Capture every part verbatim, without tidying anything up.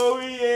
Oh yeah!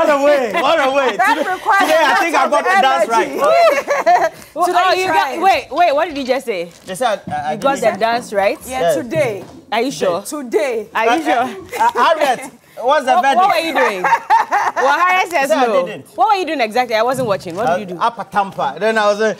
What a way! What a way! That today, today I think I got the dance right. Well, today oh, you got, wait, wait. What did you just say? They said uh, I you got the dance right. Yeah, yeah, today. Are you sure? Today. Are you sure? Harriet, what's the verdict? What were you doing? Well, Harriet says no. I didn't. What were you doing exactly? I wasn't watching. What uh, did you do? Upper tamper. Then I was. Uh,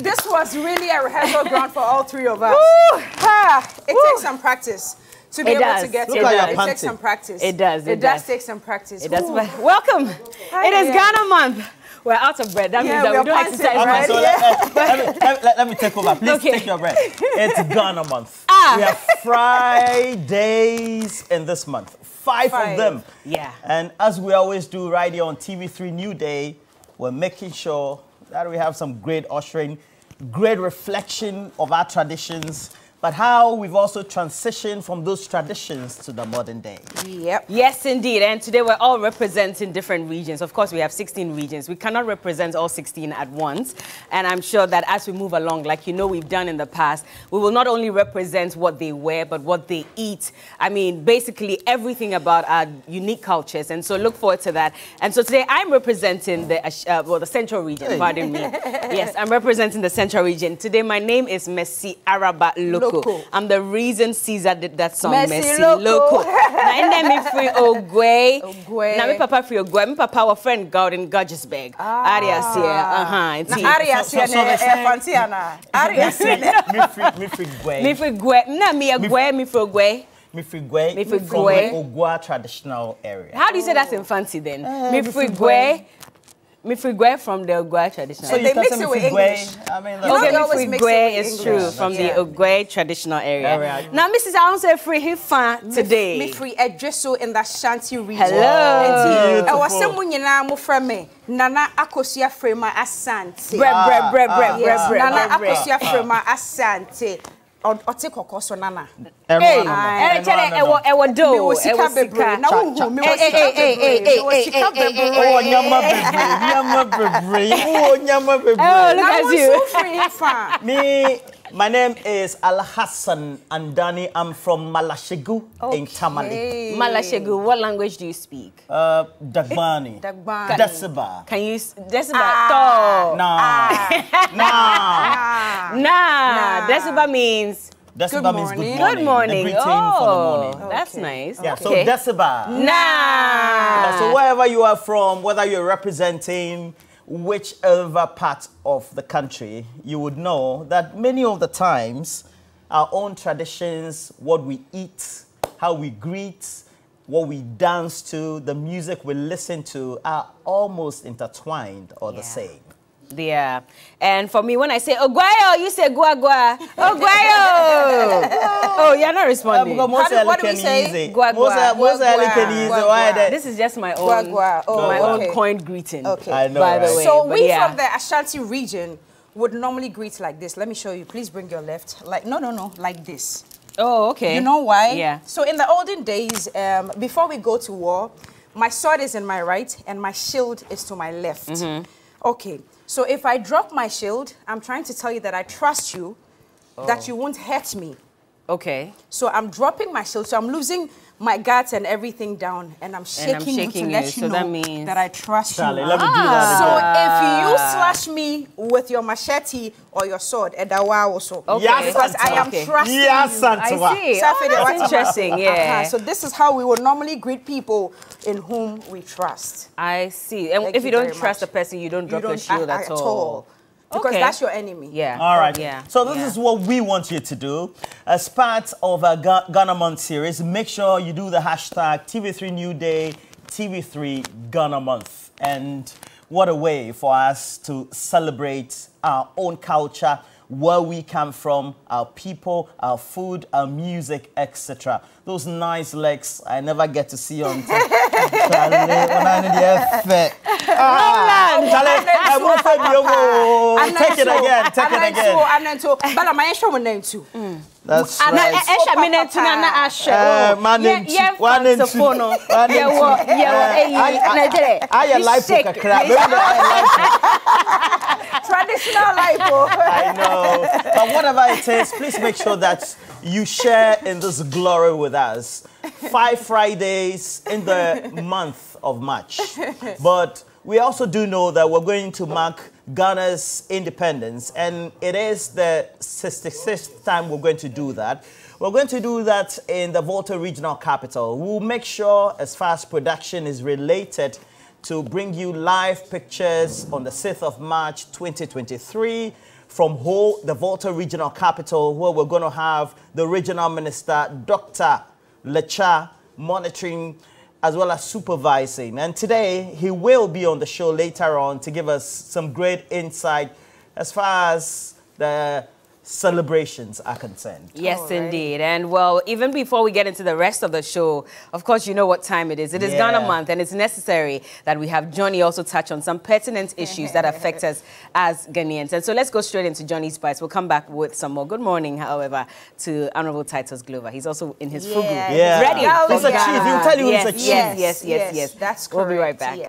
This was really a rehearsal ground for all three of us. Woo! Ah, it Woo! Takes some practice to be it able does. To get Look it. Like it takes some practice. It does. It, it does. does take some practice. It Woo. Does. Welcome. Hi, it is yeah. Ghana Month. We're out of bread. That yeah, means that we, we don't exercise, okay, right? So yeah. let, let, let, let, let me take over. Please okay. take your bread. It's Ghana Month. Ah. We have Fridays in this month. Five, Five of them. Yeah. And as we always do right here on T V three New Day, we're making sure that we have some great ushering, great reflection of our traditions, but how we've also transitioned from those traditions to the modern day. Yep. Yes, indeed. And today we're all representing different regions. Of course, we have sixteen regions. We cannot represent all sixteen at once. And I'm sure that as we move along, like you know we've done in the past, we will not only represent what they wear, but what they eat. I mean, basically everything about our unique cultures. And so look forward to that. And so today I'm representing the, uh, well, the Central region, pardon me. Yes, I'm representing the Central region. Today my name is Mercy Araba Lo. Loco. I'm the reason Caesar did that song, Messi Loco. My name is Free Oguay. Oguay. Now, my papa Free Oguay. My papa, our friend Gordon Gudgesberg. Ah. Arias here. Uh-huh. Now, Arias here. Fantiana. Arias here. Me Free, me Free Oguay. Me Free Oguay. No, me Oguay, me Free Oguay. Mifrigwe, Mifrigwe from the Oguaa traditional area. How do you say that in fancy then? Uh, Mifrigwe. Mifrigwe from the Oguaa traditional. So they mix it with English. I mean, okay, Mifrigwe is true from the Oguaa traditional area. Now, Missus Alonso Free Hifan today. Mifri Edresso in the Ashanti region. Hello. I was someone you know from me. Nana Akosia Frema Asante. Bre bre bre bre bre. Nana Akosia Frema Asante. Or take a course on Nana. Hey, I tell you, I was I was doing. I was sick of bread. Now who? Me was sick of bread. Me was sick of bread. Oh, nyama bread, nyama bread. Oh, nyama bread. Oh, look at you. I'm so free, fam. Me, my name is Al Hassan Andani. I'm from Malashegu in Tamale. Malashegu. What language do you speak? Uh, Dagbani. Dagbani. Desiba. Can you Desiba? No. Nah. Nah. Desiba means. Desiba means good morning. Good morning. The greeting for the morning. That's nice. Yeah, so Desiba. Nah. So wherever you are from, whether you're representing whichever part of the country, you would know that many of the times our own traditions, what we eat, how we greet, what we dance to, the music we listen to are almost intertwined or yeah. the same. Yeah. And for me, when I say Oguayo, you say Guagua. Oguayo! Oh, you're not responding. Um, How do, what do we say? Guagua. Guagua. This is just my own, Guagua. Oh, my okay. own coined greeting. Okay. I know, by right? the way. So but we yeah. from the Ashanti region would normally greet like this. Let me show you. Please bring your left. Like no, no, no. Like this. Oh, okay. You know why? Yeah. So in the olden days, um, before we go to war, my sword is in my right and my shield is to my left. Mm-hmm. Okay. So if I drop my shield, I'm trying to tell you that I trust you, oh. that you won't hurt me. Okay. So I'm dropping my shield, so I'm losing my guts and everything down, and I'm shaking, and I'm shaking you to you, let you so know that, means that I trust Charlie, you. Let me ah. do that so if you slash me with your machete or your sword, edawa also, okay. yes, because I am okay. trusting yes, you. I see. Oh, that's interesting. Yeah. Uh-huh. So this is how we would normally greet people in whom we trust. I see. And Thank if you, you don't trust much. the person, you don't drop you don't, your shield at, at all. all. Because okay. that's your enemy. Yeah. All right. Yeah. So this yeah. is what we want you to do. As part of our Ghana Month series, make sure you do the hashtag T V three New Day, T V three Ghana Month. And what a way for us to celebrate our own culture, where we come from, our people, our food, our music, et cetera. Those nice legs I never get to see on T V. Ah, I won't you. Take it again. Take it again. That's right. Traditional life. I know. But whatever it is, please make sure that you share in this glory with us. Five Fridays in the month of March. But we also do know that we're going to mark Ghana's independence, and it is the sixty-sixth time we're going to do that. We're going to do that in the Volta Regional Capital. We'll make sure, as far as production is related, to bring you live pictures on the sixth of March twenty twenty-three from Ho, the Volta Regional Capital, where we're going to have the Regional Minister, Doctor Lecha, monitoring as well as supervising. And today, he will be on the show later on to give us some great insight as far as the celebrations are concerned. Yes, right. Indeed. And well, even before we get into the rest of the show, of course, you know what time it is. It is yeah. Ghana Month, and it's necessary that we have Johnny also touch on some pertinent issues that affect us as Ghanaians. And so let's go straight into Johnny's bites. We'll come back with some more. Good morning, however, to Honorable Titus Glover. He's also in his yeah, fugu. Yeah. Ready. He's a chief. He'll tell you yes, he's a chief. Yes, yes, yes, yes. yes. That's correct. We'll be right back. Yeah.